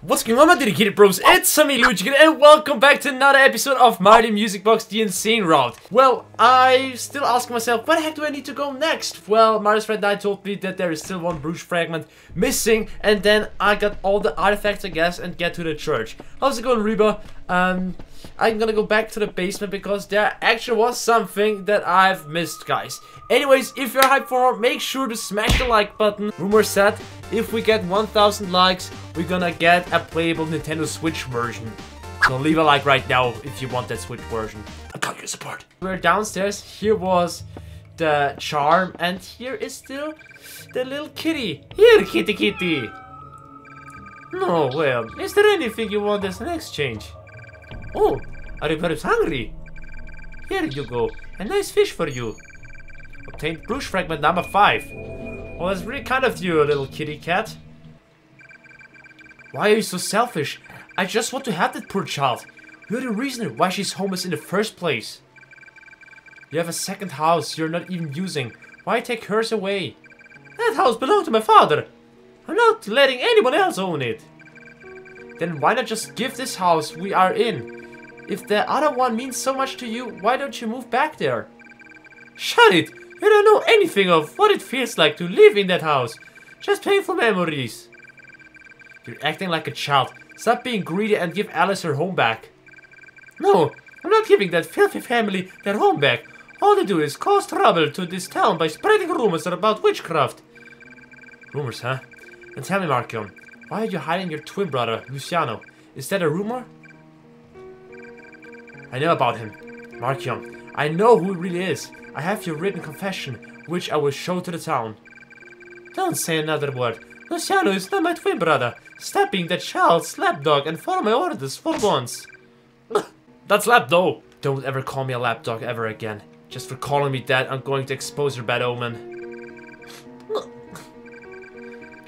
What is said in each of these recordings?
What's going on, my dedicated bros? It's me, Luigikid, and welcome back to another episode of Mario the Music Box, the insane route. Well, I still ask myself, where the heck do I need to go next? Well, Mario's friend I told me that there is still one brooch fragment missing, and then I got all the artifacts, I guess, and get to the church. How's it going, Riba? I'm gonna go back to the basement because there actually was something that I've missed, guys. Anyways, if you're hyped for more, make sure to smash the like button. Rumor said, if we get 1000 likes, we're gonna get a playable Nintendo Switch version. So leave a like right now if you want that Switch version. I got your support. We're downstairs. Here was the charm, and here is still the little kitty. Here, kitty, kitty. No, well, is there anything you want as an exchange? Oh, are you perhaps hungry? Here you go, a nice fish for you. Obtained brooch fragment number 5. Well, that's really kind of you, little kitty cat. Why are you so selfish? I just want to have that poor child. You're the reason why she's homeless in the first place. You have a second house you're not even using. Why take hers away? That house belonged to my father. I'm not letting anyone else own it. Then why not just give this house we are in? If the other one means so much to you, why don't you move back there? Shut it! You don't know anything of what it feels like to live in that house. Just painful memories. You're acting like a child. Stop being greedy and give Alice her home back. No, I'm not giving that filthy family their home back. All they do is cause trouble to this town by spreading rumors about witchcraft. Rumors, huh? And tell me, Marchionne, why are you hiding your twin brother, Luciano? Is that a rumor? I know about him, Marchionne. I know who he really is. I have your written confession, which I will show to the town. Don't say another word. Luciano is not my twin brother. Stop being that child slapdog and follow my orders for once. That's lapdog. Don't ever call me a lapdog ever again. Just for calling me that, I'm going to expose your bad omen.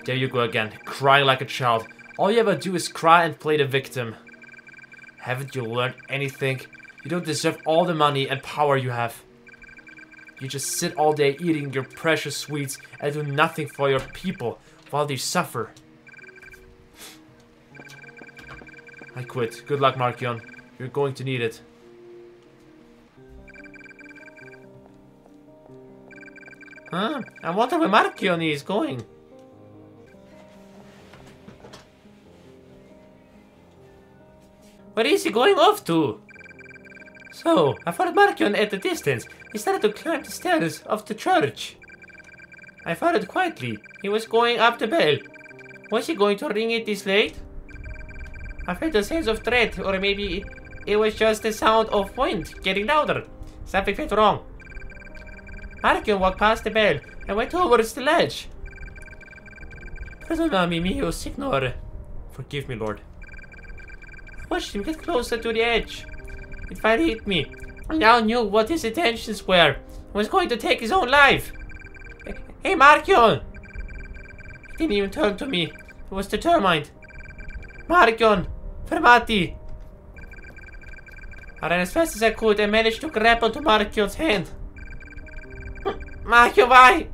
There you go again, crying like a child. All you ever do is cry and play the victim. Haven't you learned anything? You don't deserve all the money and power you have. You just sit all day eating your precious sweets and do nothing for your people while they suffer. I quit. Good luck, Marchionne. You're going to need it. Huh? I wonder where Marchionne is going. Where is he going off to? So, I found Marchionne at a distance. He started to climb the stairs of the church. I followed quietly. He was going up the bell. Was he going to ring it this late? I felt a sense of dread, or maybe it was just the sound of wind getting louder. Something went wrong. Marchionne walked past the bell and went towards the ledge. Perdonami mio, signore. Forgive me, Lord. Watched him get closer to the edge. It frightened me. I now knew what his intentions were. He was going to take his own life. Hey, Marchionne! He didn't even turn to me. He was determined. Marchionne! Fermati! I ran as fast as I could and managed to grab onto Marchionne's hand. Marchionne, why?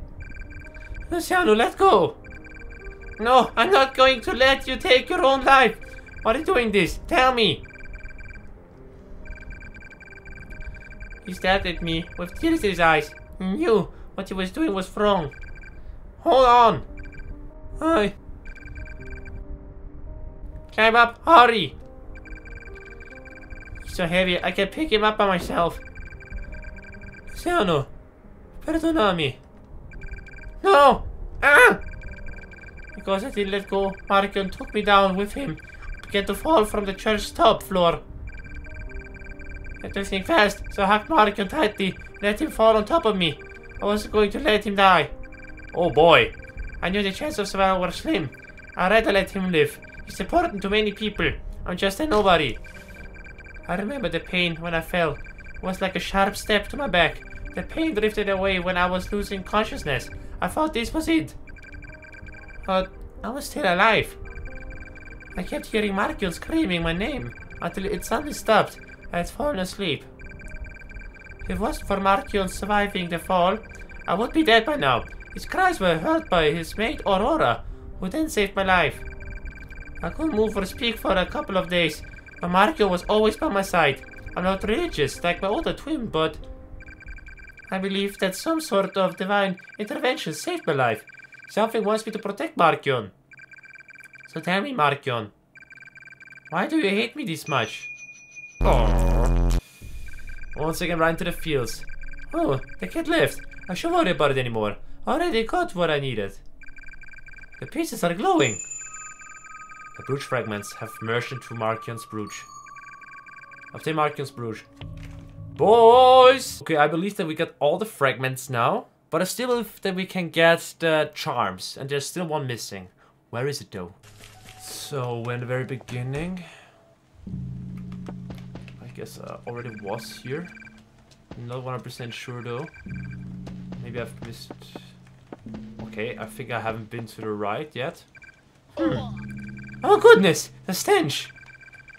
Luciano, let go! No, I'm not going to let you take your own life! Why are you doing this? Tell me! He stared at me with tears in his eyes. He knew what he was doing was wrong. Hold on! Hi! Climb up! Hurry! He's so heavy, I can pick him up by myself. Luciano! Perdonami! No! Ah! Because I didn't let go, Marchionne took me down with him. Get to fall from the church's top floor. I had to think fast, so I hugged Marchionne tightly, let him fall on top of me. I wasn't going to let him die. Oh boy. I knew the chances of survival were slim. I'd rather let him live. He's important to many people. I'm just a nobody. I remember the pain when I fell. It was like a sharp step to my back. The pain drifted away when I was losing consciousness. I thought this was it. But I was still alive. I kept hearing Marchionne screaming my name, until it suddenly stopped. I had fallen asleep. If it wasn't for Marchionne surviving the fall, I would be dead by now. His cries were heard by his mate Aurora, who then saved my life. I couldn't move or speak for a couple of days, but Mario was always by my side. I'm not religious like my older twin, but I believe that some sort of divine intervention saved my life. Something wants me to protect Marchionne. So tell me, Marchionne, why do you hate me this much? Aww. Once again, right into the fields. Oh, the kid left. I shouldn't worry about it anymore. I already got what I needed. The pieces are glowing. The brooch fragments have merged into Marchionne's brooch. Obtain Marchionne's brooch. Boys! Okay, I believe that we got all the fragments now. But I still believe that we can get the charms. And there's still one missing. Where is it though? So, we're in the very beginning. I guess I already was here. I'm not 100% sure though. Maybe I've missed... Okay, I think I haven't been to the right yet. Hmm. Oh goodness! The stench!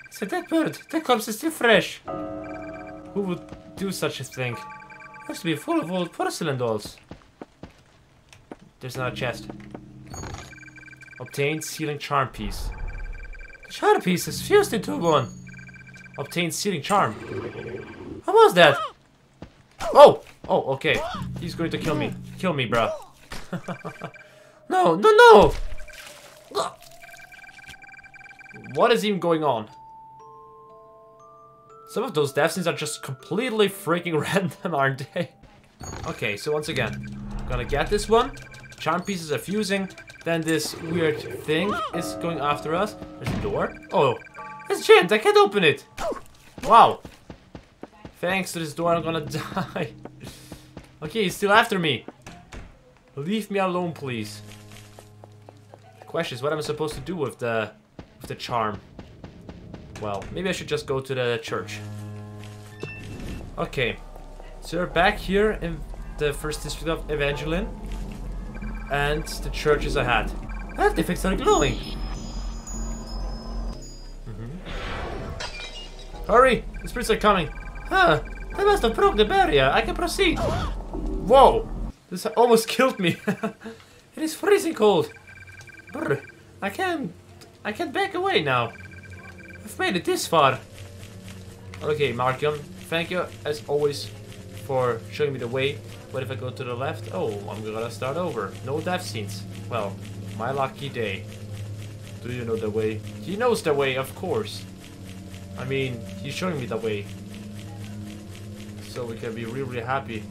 It's a dead bird! That corpse is still fresh! Who would do such a thing? It must be full of old porcelain dolls. There's another chest. Obtain sealing charm piece. The charm piece is fused into one. Obtain sealing charm. How was that? Oh! Oh, okay. He's going to kill me. Kill me, bruh. No, no, no! What is even going on? Some of those death scenes are just completely freaking random, aren't they? Okay, so once again, I'm gonna get this one. Charm pieces are fusing. Then this weird thing is going after us. There's a door. Oh, it's jammed. I can't open it. Wow. Thanks to this door, I'm gonna die. Okay, he's still after me. Leave me alone, please. The question is, what am I supposed to do with the charm? Well, maybe I should just go to the church. Okay, so we're back here in the first district of Evangeline, and the church is ahead. Artifacts are glowing. Hurry! The spirits are coming. Huh? They must have broke the barrier. I can proceed. Whoa! This almost killed me. It is freezing cold. Brr. I can't back away now. I've made it this far. Okay, Marchionne, thank you as always for showing me the way. What if I go to the left? Oh, I'm gonna start over. No death scenes. Well, my lucky day. Do you know the way? He knows the way, of course. I mean, he's showing me the way. So we can be really, really happy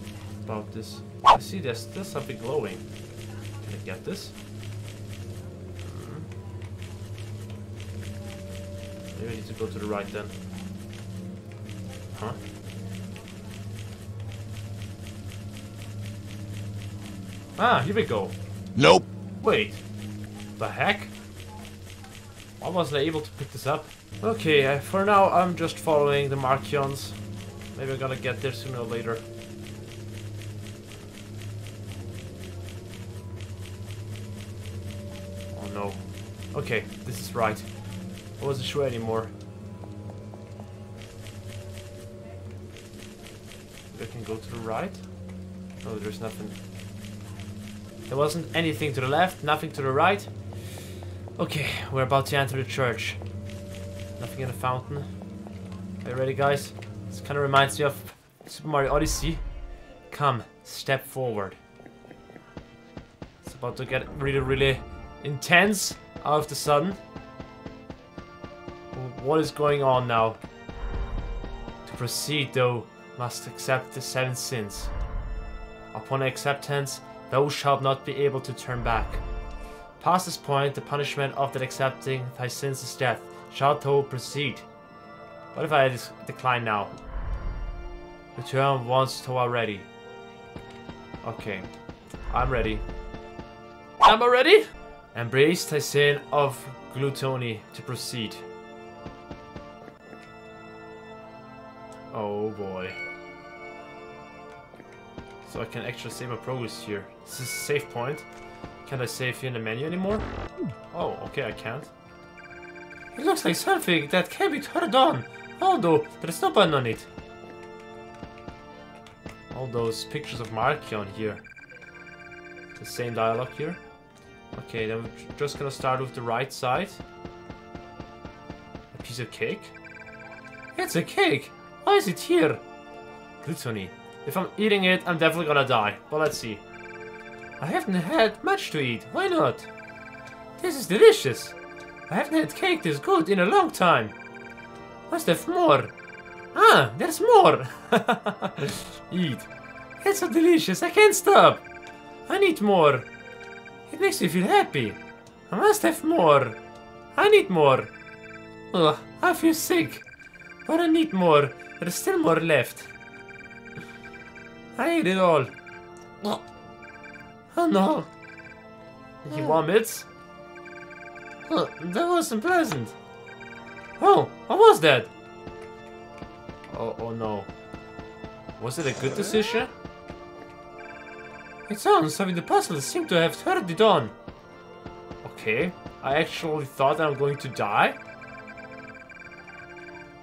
about this. I see there's still something glowing. Can I get this? Maybe I need to go to the right then. Huh? Ah, here we go. Nope. Wait. The heck? Why wasn't I able to pick this up? Okay, for now I'm just following the Marchionnes. Maybe I'm gonna get there sooner or later. Oh no. Okay, this is right. I wasn't sure anymore. I can go to the right. No, there's nothing. There wasn't anything to the left, nothing to the right. Okay, we're about to enter the church. Nothing in the fountain. Are you ready, guys? This kind of reminds me of Super Mario Odyssey. Come, step forward. It's about to get really, really intense out of the sun. What is going on now? To proceed, though, must accept the 7 sins. Upon acceptance, thou shalt not be able to turn back. Past this point, the punishment of that accepting thy sins is death. Shalt thou proceed? What if I decline now? Return once thou art ready. Okay, I'm ready. Am I ready? Embrace thy sin of gluttony to proceed. Oh boy. So I can actually save my progress here. This is a save point. Can't I save here in the menu anymore? Oh, okay, I can't. It looks like something that can be turned on, although there's no button on it. All those pictures of Marchionne here. The same dialogue here. Okay, then we're just gonna start with the right side. piece of cake? It's a cake! Why is it here? Gluttony. If I'm eating it, I'm definitely gonna die. But let's see. I haven't had much to eat. Why not? This is delicious. I haven't had cake this good in a long time. Must have more. Ah, there's more. Eat. It's so delicious. I can't stop. I need more. It makes me feel happy. I must have more. I need more. Ugh, I feel sick. But I need more. There's still more left. I ate it all. Oh no. He vomits. Oh, that wasn't pleasant. Oh, what was that? Oh no. Was it a good decision? It sounds like the puzzle seemed to have turned it on. Okay, I actually thought I'm going to die.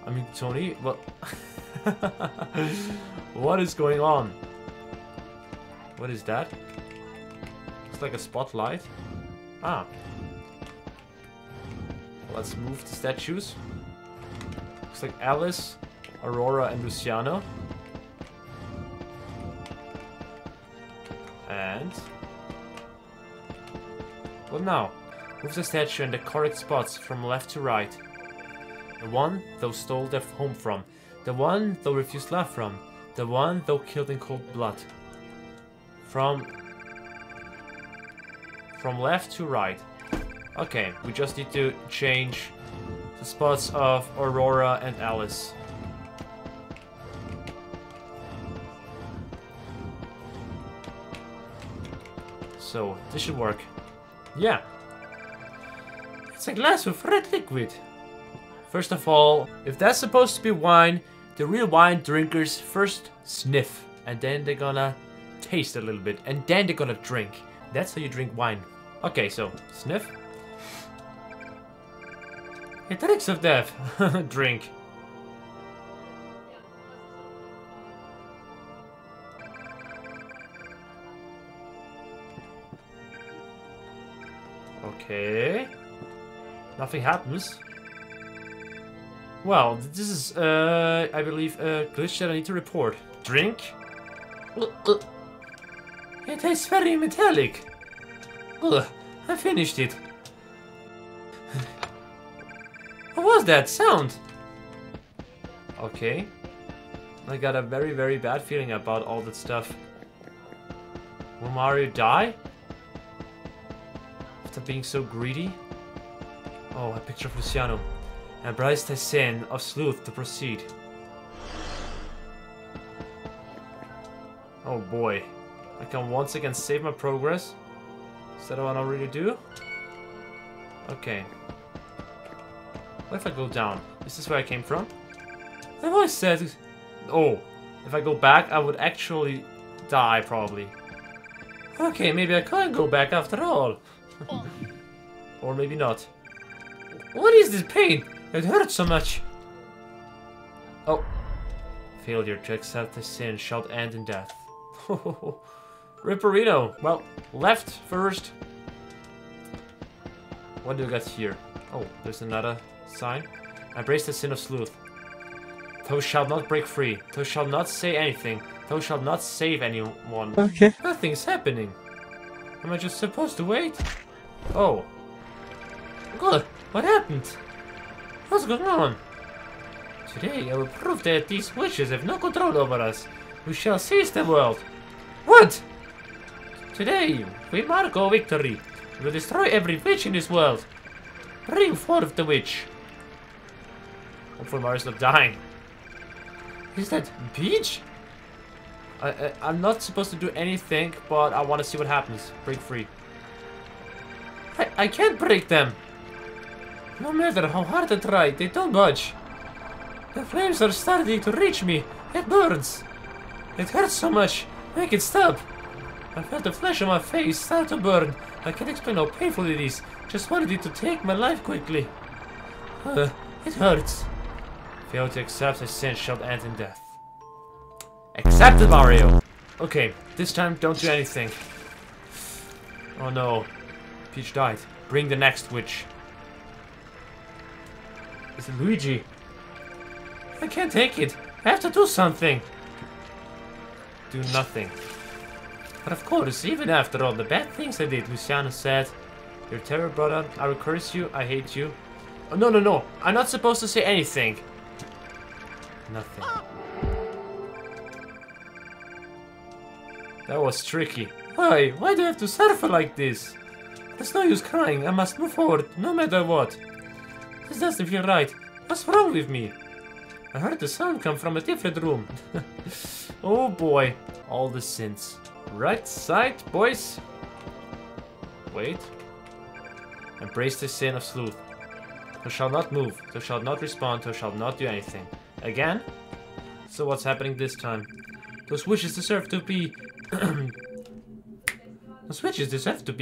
I mean, Tony, what? What is going on? What is that? It's like a spotlight. Ah. Let's move the statues. Looks like Alice, Aurora, and Luciano. And... what now? Move the statue in the correct spots from left to right. The one thou stole their home from. The one thou refused love from. The one thou killed in cold blood. From left to right. Okay, we just need to change the spots of Aurora and Alice. So, this should work. Yeah. It's a glass with red liquid. First of all, if that's supposed to be wine, the real wine drinkers first sniff. And then they're gonna taste a little bit. And then they're gonna drink. That's how you drink wine. Okay, so, sniff. It drinks of death. Drink. Okay. Nothing happens. Well, this is, I believe, a glitch that I need to report. Drink? It tastes very metallic. Ugh, I finished it. What was that sound? Okay. I got a very, very bad feeling about all that stuff. Will Mario die? After being so greedy? Oh, a picture of Luciano. And Bryce Tyson of Sleuth to proceed. Oh boy. I can once again save my progress. Is that what I already do? Okay. What if I go down? Is this where I came from? The voice said... oh. If I go back, I would actually die, probably. Okay, maybe I can't go back after all. Or maybe not. What is this pain? It hurts so much. Oh. Failure to accept the sin shall end in death. Ripperino. Well, left first. What do we got here? Oh, there's another sign. Embrace the sin of sleuth. Thou shalt not break free. Thou shalt not say anything. Thou shalt not save anyone. Okay. Nothing's happening. Am I just supposed to wait? Oh. Good. What happened? What's going on? Today I will prove that these witches have no control over us. We shall seize the world. What? Today we mark our victory. We will destroy every witch in this world. Bring forth the witch. Hopefully Mario's not dying. Is that Peach? I'm not supposed to do anything, but I want to see what happens. Break free. I can't break them. No matter how hard I try, they don't budge. The flames are starting to reach me. It burns. It hurts so much. Make it stop. I felt the flesh on my face start to burn. I can't explain how painful it is. Just wanted it to take my life quickly. It hurts. Fail to accept a sin shall end in death. Accepted, Mario. Okay, this time don't do anything. Oh no. Peach died. Bring the next witch. Is it Luigi? I can't take it. I have to do something. Do nothing. But of course, even after all the bad things I did, Luciano said, your terror brought on, I will curse you, I hate you. Oh, no, no, no, I'm not supposed to say anything. Nothing. That was tricky. Why do I have to suffer like this? There's no use crying, I must move forward, no matter what. This doesn't feel right. What's wrong with me? I heard the sound come from a different room. Oh boy, all the sins. Right side, boys. Wait. Embrace the sin of sleuth. Thou shalt not move, thou shalt not respond, thou shalt not do anything. Again? So what's happening this time? Those witches deserve to be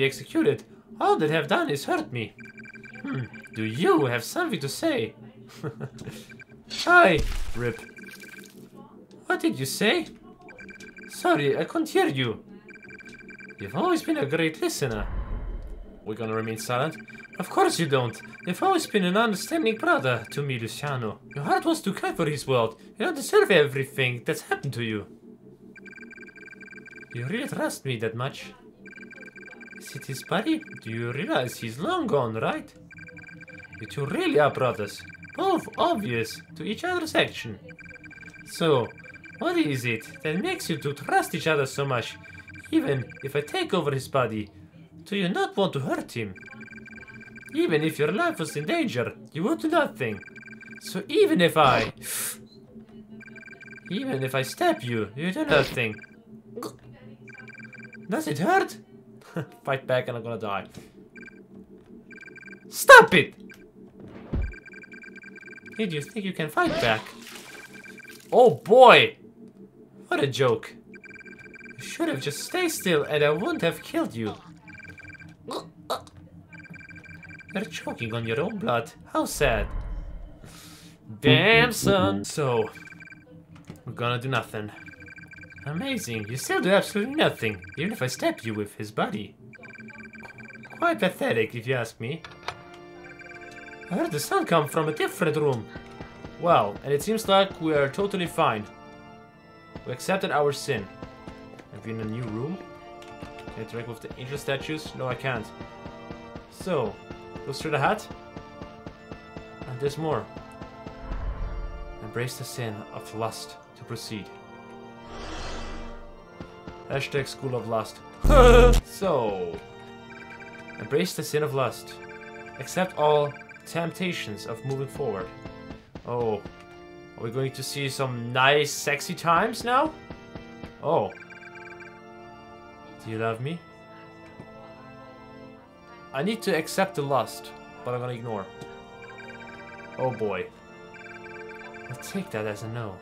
executed. All they have done is hurt me. Do you have something to say? Hi! Rip. What did you say? Sorry, I couldn't hear you. You've always been a great listener. We're gonna remain silent? Of course you don't. You've always been an understanding brother to me, Luciano. Your heart was too kind for his world. You don't deserve everything that's happened to you. You really trust me that much? Is it his body? Do you realize he's long gone, right? You two really are brothers. Both obvious to each other's action. So, what is it that makes you two trust each other so much? Even if I take over his body, do you not want to hurt him? Even if your life was in danger, you would do nothing. So even if I stab you, you do nothing. Does it hurt? Fight back and I'm gonna die. Stop it! Hey, do you think you can fight back? Oh boy! What a joke. You should have just stayed still and I wouldn't have killed you. You're choking on your own blood. How sad. Damn son. So, we're gonna do nothing. Amazing, you still do absolutely nothing, even if I stab you with his body. Quite pathetic, if you ask me. I heard the sound come from a different room. Well, and it seems like we are totally fine. We accepted our sin. Are we in a new room? Can I interact with the angel statues? No, I can't. So, goes through the hut. And there's more. Embrace the sin of lust to proceed. Hashtag school of lust. So, embrace the sin of lust. Accept all temptations of moving forward. Oh, are we going to see some nice sexy times now? Oh. Do you love me? I need to accept the lust, but I'm gonna ignore. Oh boy. I'll take that as a no.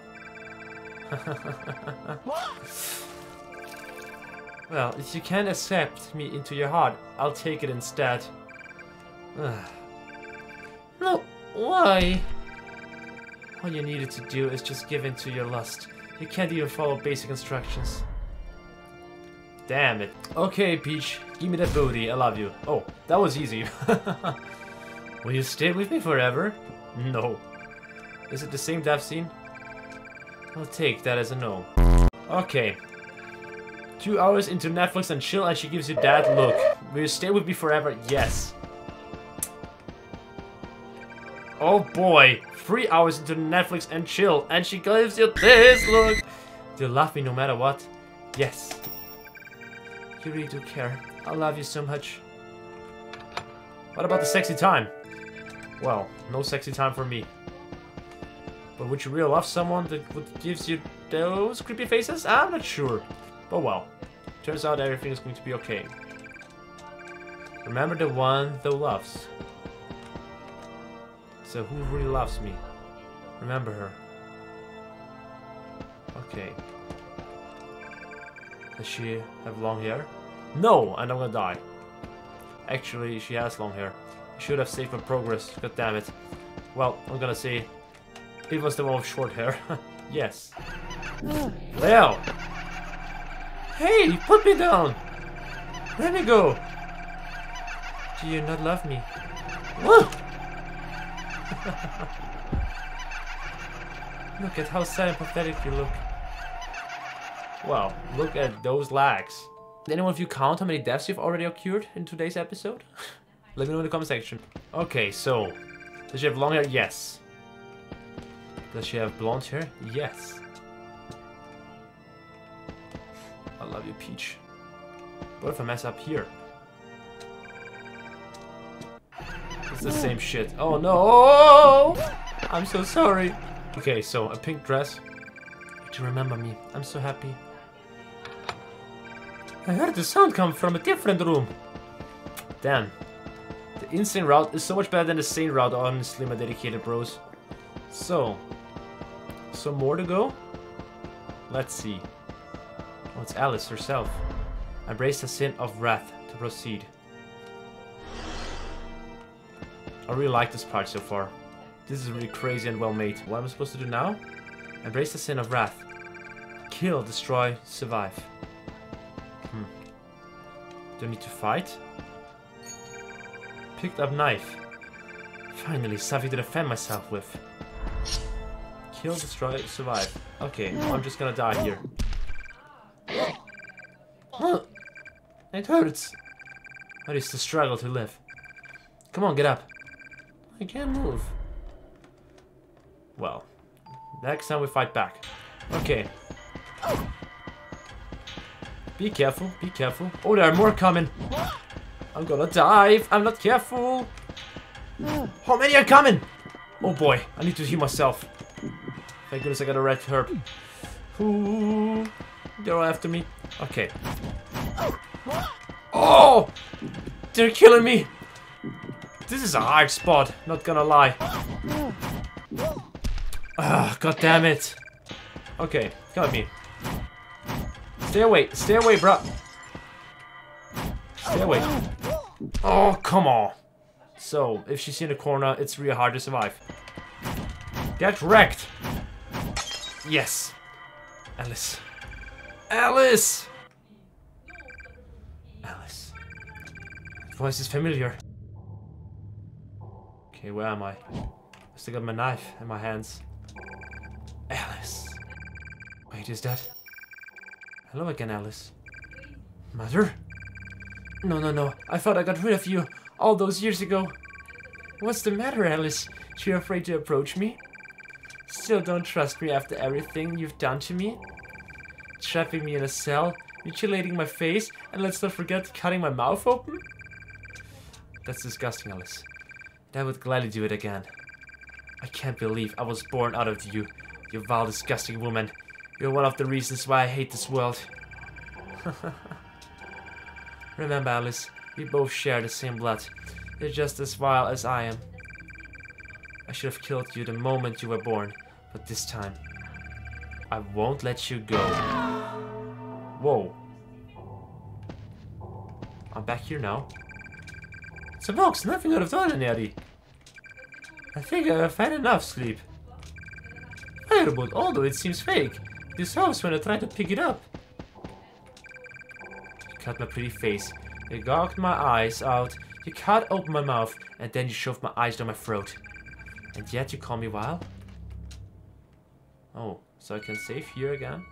Well, if you can't accept me into your heart, I'll take it instead. No, why? All you needed to do is just give in to your lust. You can't even follow basic instructions. Damn it. Okay, Peach, give me that booty, I love you. Oh, that was easy. Will you stay with me forever? No. Is it the same death scene? I'll take that as a no. Okay. 2 hours into Netflix and chill and she gives you that look. Will you stay with me forever? Yes. Oh boy, 3 hours into Netflix and chill and she gives you this look. Do you love me no matter what? Yes. You really do care. I love you so much. What about the sexy time? Well, no sexy time for me. But would you really love someone that gives you those creepy faces? I'm not sure. But well, turns out everything is going to be okay. Remember the one that loves. So who really loves me? Remember her. Okay. Does she have long hair? No, and I'm gonna die. Actually, she has long hair. I should have saved my progress, god damn it. Well, I'm gonna say it was the one with short hair. Yes. Well. Hey, put me down! Let me go! Do you not love me? Whoa! Look at how sad and pathetic you look. Wow, look at those lags. Did anyone of you count how many deaths you've already occurred in today's episode? Let me know in the comment section. Okay, so... does she have long hair? Yes. Does she have blonde hair? Yes. I love you, Peach. What if I mess up here? It's the same shit. Oh no! I'm so sorry. Okay, so a pink dress. To remember me. I'm so happy. I heard the sound come from a different room. Damn. The insane route is so much better than the sane route, honestly, my dedicated bros. So. Some more to go? Let's see. Oh, it's Alice herself. Embrace the sin of wrath to proceed. I really like this part so far. This is really crazy and well made. What am I supposed to do now? Embrace the sin of wrath. Kill, destroy, survive. Do I need to fight? Picked up knife. Finally, something to defend myself with. Kill, destroy, survive. Okay, I'm just gonna die here. It hurts. That is the struggle to live. Come on, get up. I can't move. Well, next time we fight back. Okay. Be careful, be careful. Oh, there are more coming. I'm gonna dive. I'm not careful. How many are coming? Oh boy, I need to heal myself. Thank goodness I got a red herb. Ooh, they're all after me. Okay. Oh! They're killing me. This is a hard spot, not gonna lie. Ah, god damn it. Okay, got me. Stay away, bro. Stay away. Oh, come on. So, if she's in the corner, it's really hard to survive. Get wrecked. Yes. Alice. Alice! Alice. The voice is familiar. Okay, where am I? I still got my knife in my hands. Alice. Wait, is that... hello again, Alice. Mother? No, no, no. I thought I got rid of you all those years ago. What's the matter, Alice? Are you afraid to approach me? Still don't trust me after everything you've done to me? Trapping me in a cell, mutilating my face, and let's not forget cutting my mouth open? That's disgusting, Alice. I would gladly do it again. I can't believe I was born out of you, you vile, disgusting woman. You're one of the reasons why I hate this world. Remember, Alice, we both share the same blood. You're just as vile as I am. I should have killed you the moment you were born, but this time, I won't let you go. Whoa. I'm back here now. It's a box, nothing out of the ordinary. I think I've had enough sleep. Firebolt, although it seems fake, dissolves when I try to pick it up. You cut my pretty face, you gouged my eyes out, you cut open my mouth, and then you shoved my eyes down my throat. And yet you call me vile? Oh, so I can save here again?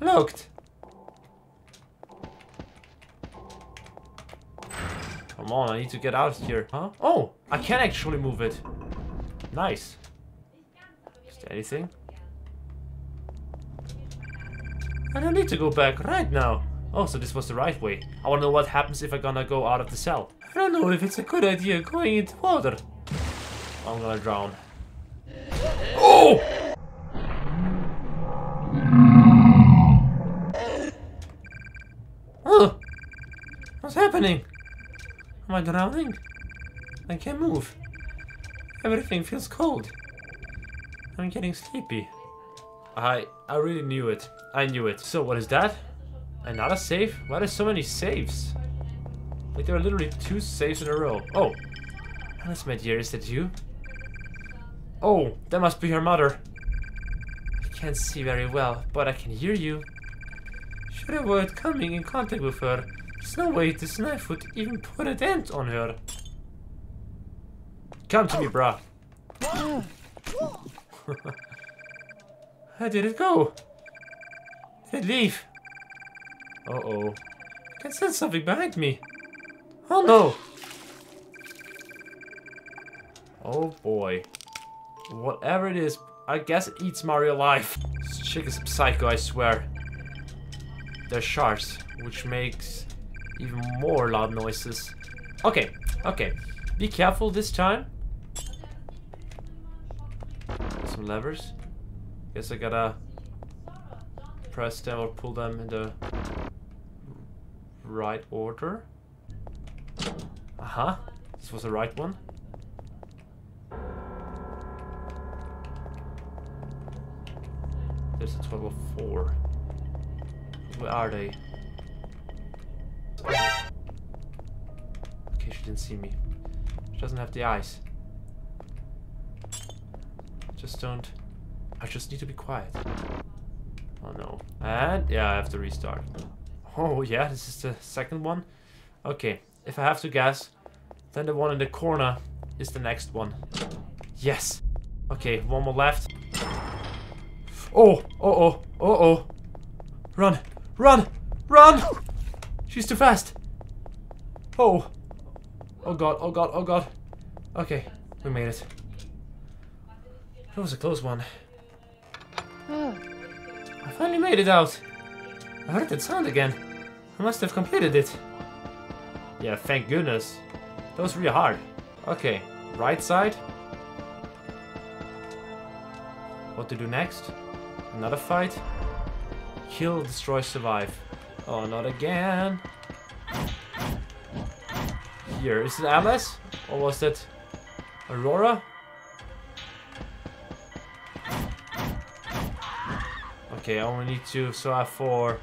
Looked! Come on, I need to get out of here. Huh? Oh, I can actually move it. Nice. Is there anything? I don't need to go back right now. Oh, so this was the right way. I wanna know what happens if I'm gonna go out of the cell. I don't know if it's a good idea going into water. I'm gonna drown. Oh! Oh! What's happening? Am I drowning? I can't move. Everything feels cold. I'm getting sleepy. I really knew it. I knew it. So what is that? Another save? Why are there so many saves? Like there are literally 2 saves in a row. Oh. Alice, my dear, is that you? Oh, that must be her mother. I can't see very well, but I can hear you. Should avoid coming in contact with her. There's no way this knife would even put a dent on her. Come to me, brah. Where did it go? Did it leave? Uh-oh. I can sense something behind me. Oh no! Oh boy. Whatever it is, I guess it eats Mario alive. This chick is psycho, I swear. They're sharks, which makes even more loud noises. Okay, okay. Be careful this time. Some levers. Guess I gotta press them or pull them in the right order. Aha, this was the right one. There's a total of 4. Where are they? Okay, she didn't see me. She doesn't have the eyes. Just don't. I just need to be quiet. Oh no. And yeah, I have to restart. Oh yeah, this is the second one. Okay, if I have to guess, then the one in the corner is the next one. Yes. Okay, one more left. Oh, oh, oh, oh, oh. Run, run, run! She's too fast. Oh. Oh god, oh god, oh god. Okay, we made it. That was a close one. Oh. I finally made it out. I heard that sound again. I must have completed it. Yeah, thank goodness. That was really hard. Okay, right side. What to do next? Another fight. Kill, destroy, survive. Oh, not again. Here, is it Alice? Or was that Aurora? Okay, I only need to survive for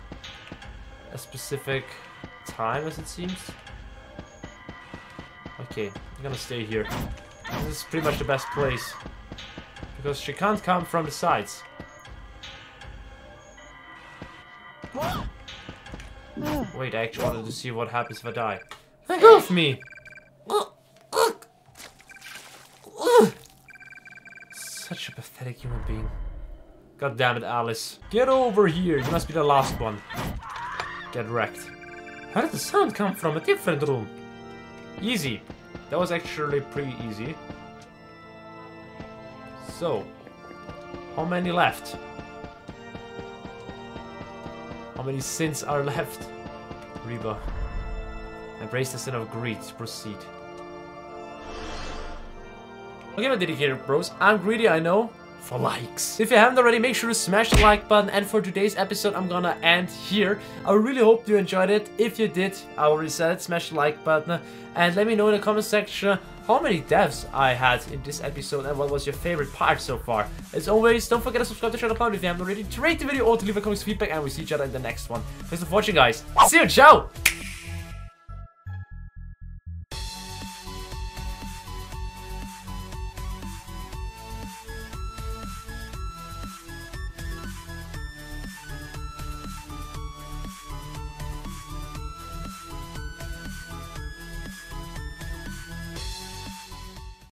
a specific time, as it seems. Okay, I'm gonna stay here. This is pretty much the best place. Because she can't come from the sides. Wait, I actually wanted to see what happens if I die. Let go of me! Such a pathetic human being. God damn it, Alice. Get over here. You must be the last one. Get wrecked. How did the sound come from a different room? Easy. That was actually pretty easy. So, how many left? How many sins are left? Riba. Embrace the sin of greed to proceed. Okay, my dedicated bros. I'm greedy, I know. For likes. If you haven't already, make sure to smash the like button, and for today's episode I'm gonna end here. I really hope you enjoyed it. If you did, I already said it, smash the like button and let me know in the comment section how many deaths I had in this episode and what was your favorite part so far. As always, don't forget to subscribe to the channel if you haven't already, to rate the video or to leave a comment, feedback, and we'll see each other in the next one. Thanks for watching, guys. See you, ciao!